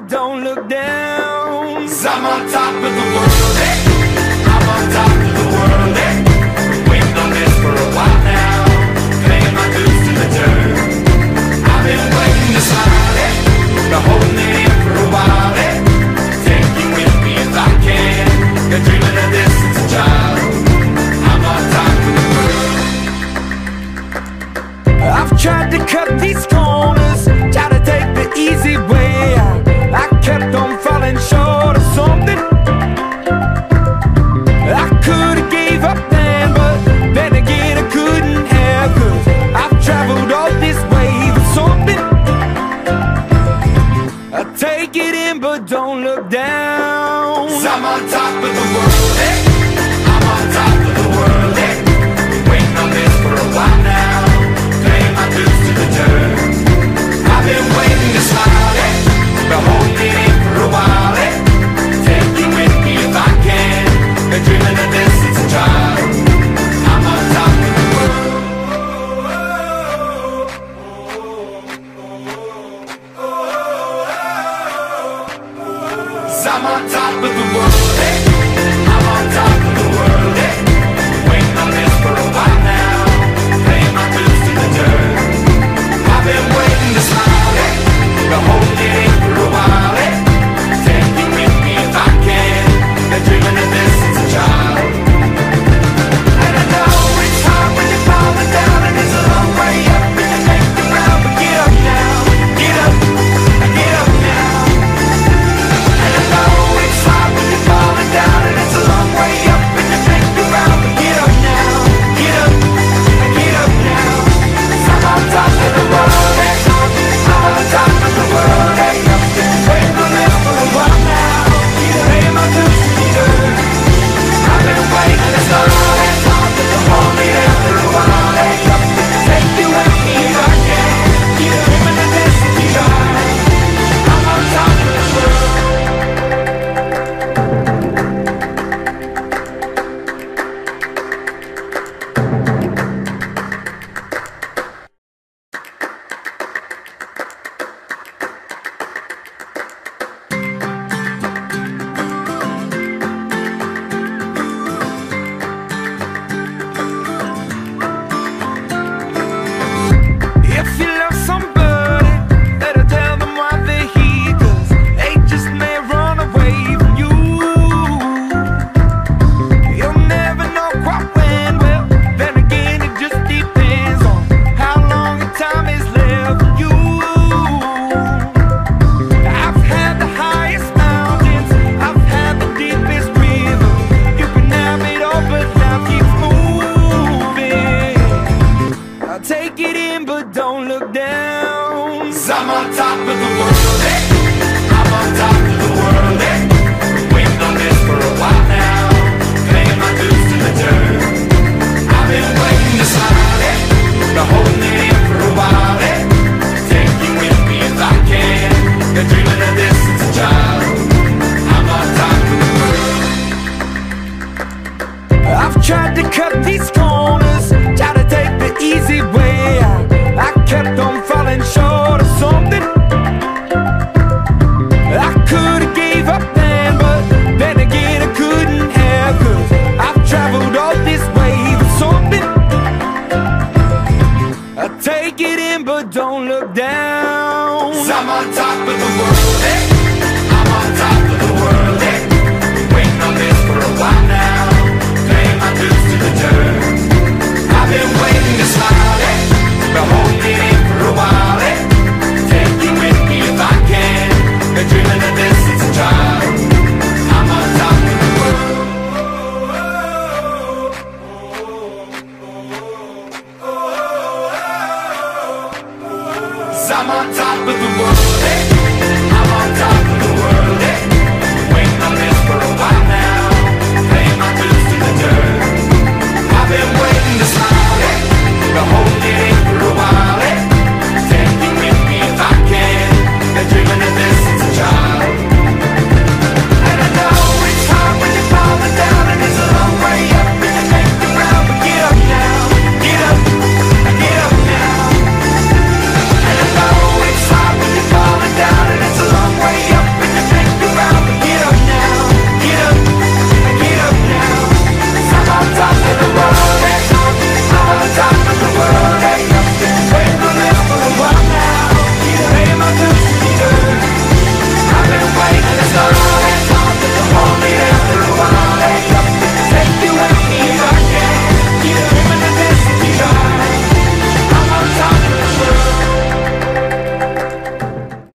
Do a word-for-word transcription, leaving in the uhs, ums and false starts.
good, don't look down. 'Cause I'm on top of the world, eh? I'm on top of the world, eh? Waiting on this for a while now, paying my dues to the dirt. I've been waiting to smile, eh? Been holding it in for a while, eh? Take you with me if I can. Been dreaming of this since a child. I'm on top of the world. I've tried to cut these corners, try to take the easy way out. I kept on falling short of something I could've gave up then, but then again I couldn't have, 'cause I've traveled all this way for something. I take it in but don't look down. 'Cause I'm on top of the world, eh? I'm on top of the world, eh? Been waiting on this for a while now, paying my dues to the dirt. I've been waiting to smile, eh? Been holding it in for a while, eh? Take you with me if I can. Been dreaming of this since a child. I'm on top of the world. I'm on top of the world, eh? I'm on top of the world, eh? Waiting on this for a while now, paying my dues to the dirt. I've been waiting to smile, eh? Been holding it in for a while, eh? Take you with me if I can. Been dreaming of this since a child. And I know it's hard when you're falling down, and it's a long way up and you make the ground, but get up now, get up, get up now. And I know it's hard when you're falling down, and it's a long way up and you make the ground, but get up now, get up, get up now. 'Cause I'm on top of the world, eh? I'm on top of the world, eh? Waiting on this for a while now, paying my dues to the earth. I've been waiting this long, eh? Been holding it in for a while, eh? Take you with me if I can. Dreaming of this since a child. I'm on top of the world. But don't look down. 'Cause I'm on top of the world.